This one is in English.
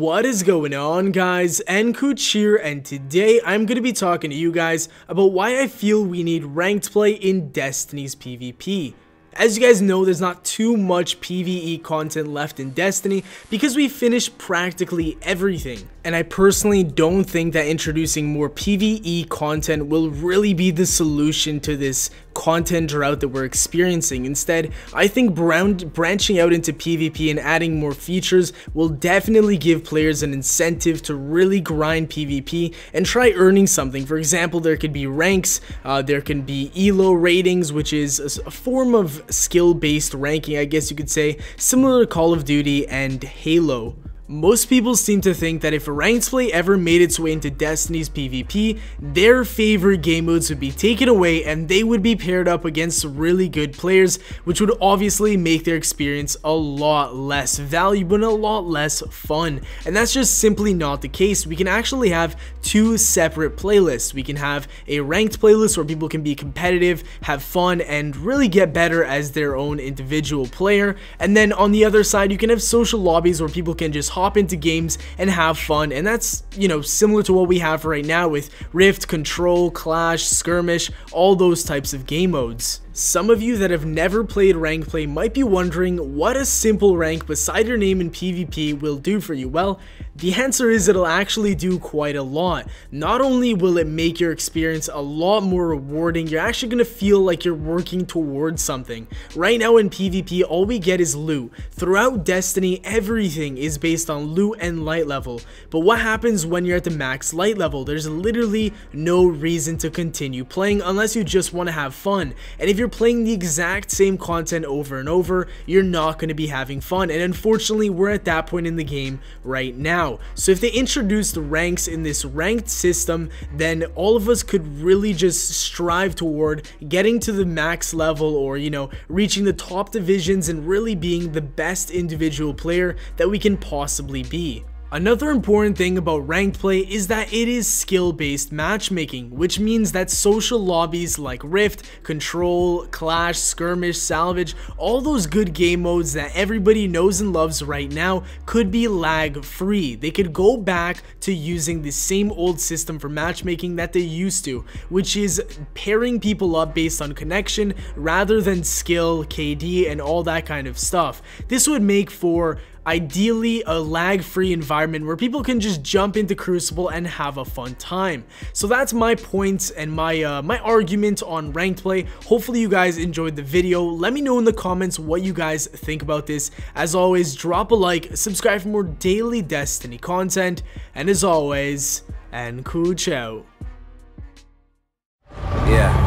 What is going on, guys? nKuch here, and today I'm going to be talking to you guys about why I feel we need ranked play in Destiny's PvP. As you guys know, there's not too much PvE content left in Destiny because we finished practically everything. And I personally don't think that introducing more PvE content will really be the solution to this content drought that we're experiencing. Instead, I think branching out into PvP and adding more features will definitely give players an incentive to really grind PvP and try earning something. For example, there could be ranks, there can be ELO ratings, which is a form of skill-based ranking, I guess you could say, similar to Call of Duty and Halo. Most people seem to think that if ranked play ever made its way into Destiny's PvP, their favorite game modes would be taken away and they would be paired up against really good players, which would obviously make their experience a lot less valuable and a lot less fun. And that's just simply not the case. We can actually have two separate playlists. We can have a ranked playlist where people can be competitive, have fun, and really get better as their own individual player. And then on the other side, you can have social lobbies where people can just hop into games and have fun, and that's, you know, similar to what we have right now with Rift, Control, Clash, Skirmish, all those types of game modes. Some of you that have never played ranked play might be wondering what a simple rank beside your name in PvP will do for you. Well, the answer is it'll actually do quite a lot. Not only will it make your experience a lot more rewarding, you're actually going to feel like you're working towards something. Right now in PvP, all we get is loot. Throughout Destiny, everything is based on loot and light level. But what happens when you're at the max light level? There's literally no reason to continue playing unless you just want to have fun. And if you're playing the exact same content over and over, you're not going to be having fun, and unfortunately we're at that point in the game right now. So if they introduced ranks in this ranked system, then all of us could really just strive toward getting to the max level, or, you know, reaching the top divisions and really being the best individual player that we can possibly be. Another important thing about ranked play is that it is skill-based matchmaking, which means that social lobbies like Rift, Control, Clash, Skirmish, Salvage, all those good game modes that everybody knows and loves right now could be lag-free. They could go back to using the same old system for matchmaking that they used to, which is pairing people up based on connection rather than skill, KD, and all that kind of stuff. This would make for ideally a lag-free environment where people can just jump into Crucible and have a fun time. So that's my points and my argument on ranked play. Hopefully you guys enjoyed the video. Let me know in the comments what you guys think about this. As always, drop a like, subscribe for more daily Destiny content, and as always, nKuch out. Yeah.